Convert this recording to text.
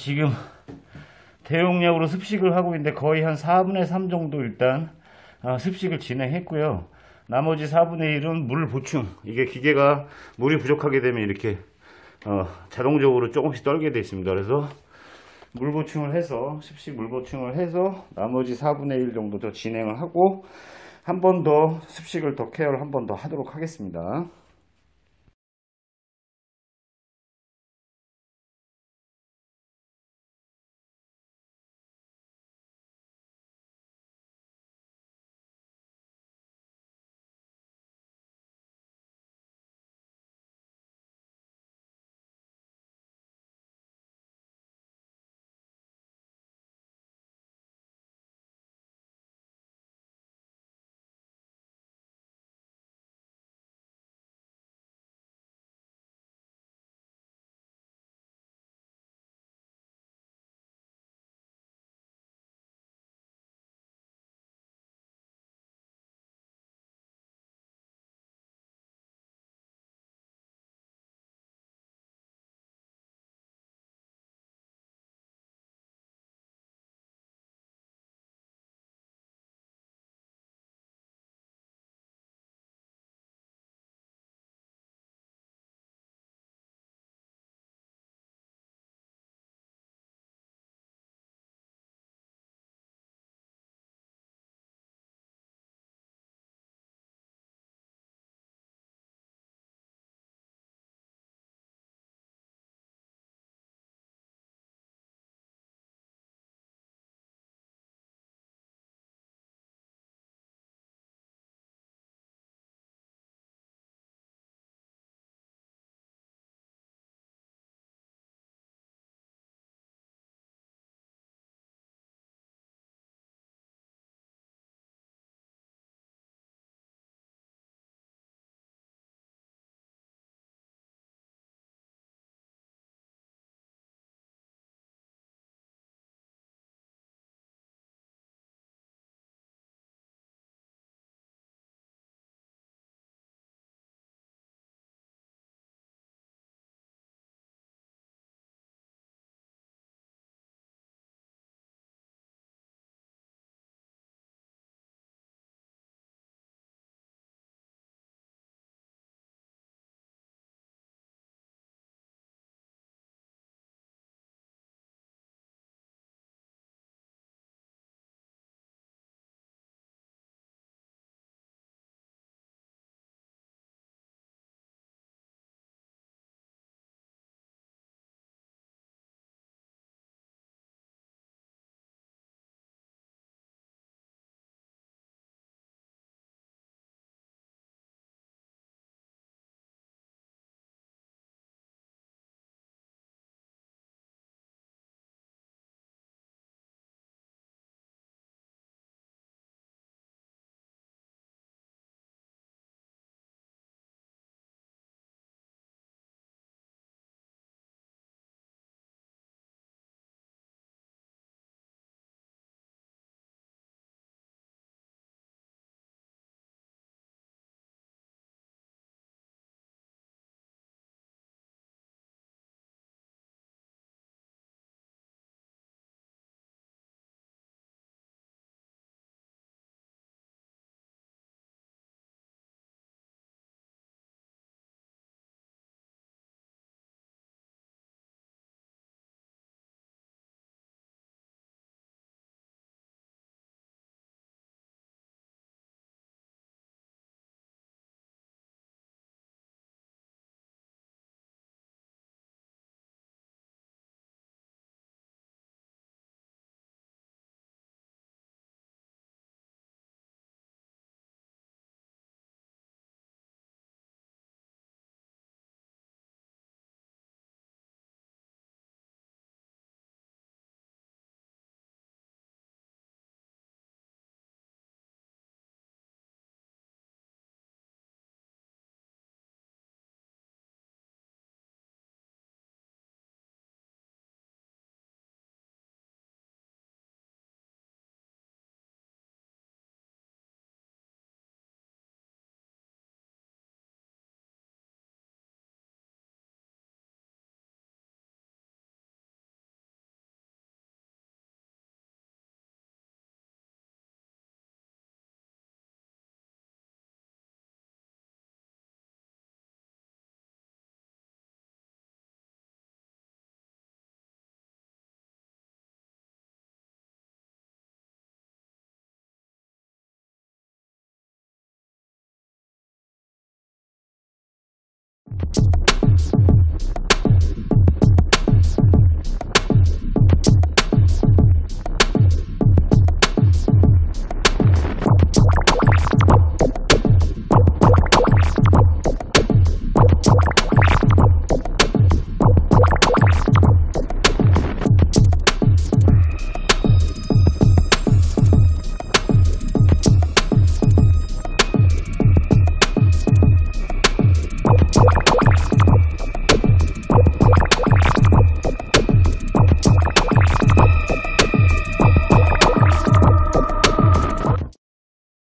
지금 대용량으로 습식을 하고 있는데 거의 한 4분의 3 정도 일단 습식을 진행했고요. 나머지 4분의 1은 물 보충. 이게 기계가 물이 부족하게 되면 이렇게 자동적으로 조금씩 떨게 되어 있습니다. 그래서 물 보충을 해서 습식 물 보충을 해서 나머지 4분의 1 정도 더 진행을 하고 한 번 더 습식을 더 케어를 한 번 더 하도록 하겠습니다.